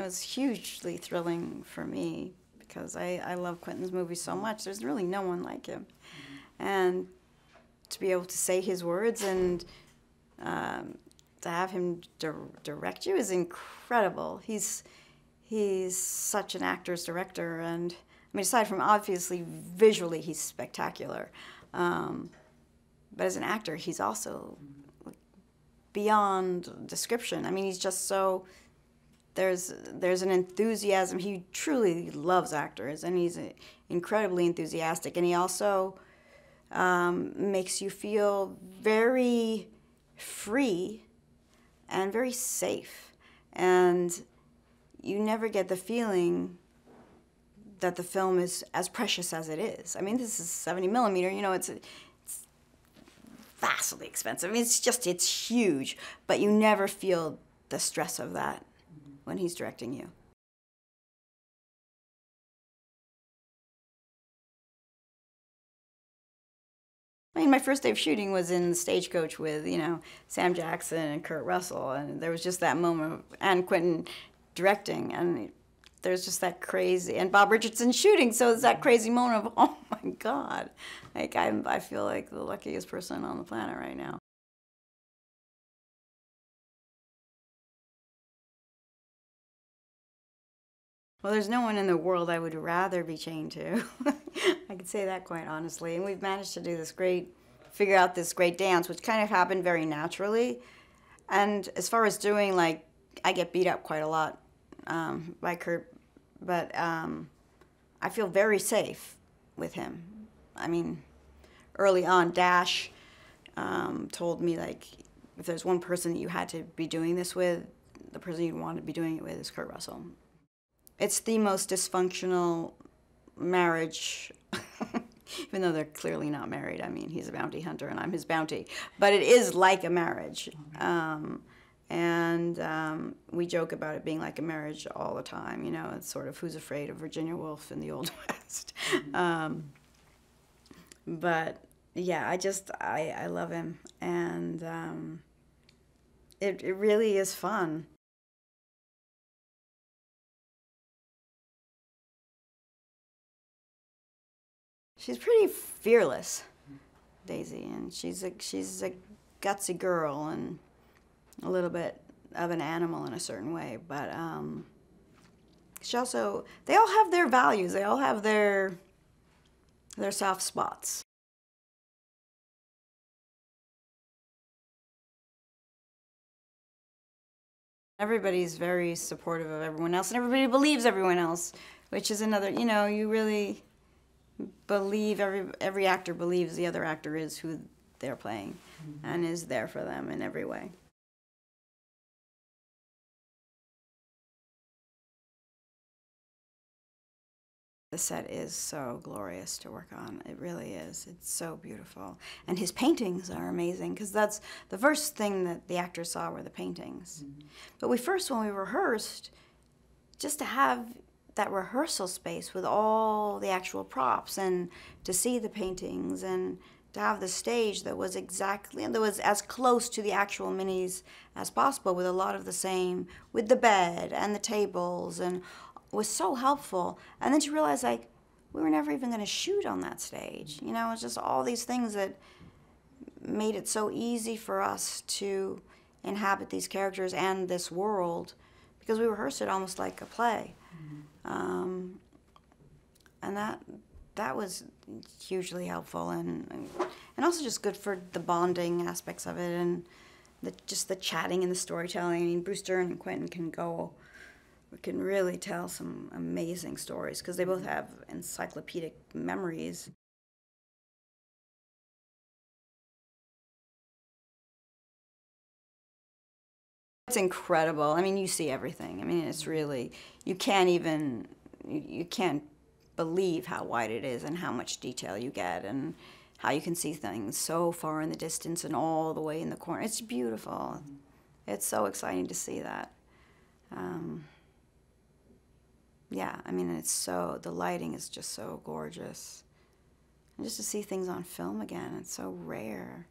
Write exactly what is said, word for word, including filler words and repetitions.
It was hugely thrilling for me because I, I love Quentin's movies so much. There's really no one like him. And to be able to say his words and um, to have him di direct you is incredible. He's, he's such an actor's director. And I mean, aside from obviously visually, he's spectacular. Um, but as an actor, he's also beyond description. I mean, he's just so, there's, there's an enthusiasm. He truly loves actors, and he's incredibly enthusiastic. And he also um, makes you feel very free and very safe. And you never get the feeling that the film is as precious as it is. I mean, this is seventy millimeter, you know, it's, it's vastly expensive. I mean, it's just, it's huge, but you never feel the stress of that when he's directing you. I mean, my first day of shooting was in the stagecoach with, you know, Sam Jackson and Kurt Russell, and there was just that moment of, and Quentin directing, and there's just that crazy, and Bob Richardson shooting, so it's that crazy moment of, oh my God. Like, I'm, I feel like the luckiest person on the planet right now. Well, there's no one in the world I would rather be chained to. I could say that quite honestly. And we've managed to do this great, figure out this great dance, which kind of happened very naturally. And as far as doing, like, I get beat up quite a lot um, by Kurt, but um, I feel very safe with him. I mean, early on, Dash um, told me, like, if there's one person that you had to be doing this with, the person you'd want to be doing it with is Kurt Russell. It's the most dysfunctional marriage, even though they're clearly not married. I mean, he's a bounty hunter and I'm his bounty, but it is like a marriage. Um, and um, we joke about it being like a marriage all the time, you know, it's sort of Who's Afraid of Virginia Woolf in the Old West. Um, but yeah, I just, I, I love him, and um, it, it really is fun. She's pretty fearless, Daisy, and she's a, she's a gutsy girl and a little bit of an animal in a certain way, but um, she also, they all have their values, they all have their, their soft spots. Everybody's very supportive of everyone else, and everybody believes everyone else, which is another, you know, you really believe every every actor believes the other actor is who they're playing mm-hmm. and is there for them in every way. The set is so glorious to work on. It really is. It's so beautiful. And his paintings are amazing, because that's the first thing that the actors saw were the paintings. Mm-hmm. But we first, when we rehearsed, just to have that rehearsal space with all the actual props and to see the paintings and to have the stage that was exactly, that was as close to the actual minis as possible with a lot of the same, with the bed and the tables, and was so helpful. And then to realize, like, we were never even gonna shoot on that stage. You know, it's just all these things that made it so easy for us to inhabit these characters and this world, because we rehearsed it almost like a play. Um, and that that was hugely helpful, and and also just good for the bonding aspects of it, and the, just the chatting and the storytelling. I mean, Bruce Dern and Quentin can go, can really tell some amazing stories, because they both have encyclopedic memories. It's incredible. I mean, you see everything. I mean, it's really, you can't even, you, you can't believe how wide it is and how much detail you get and how you can see things so far in the distance and all the way in the corner. It's beautiful. It's so exciting to see that. Um, yeah, I mean, it's so, the lighting is just so gorgeous. And just to see things on film again, it's so rare.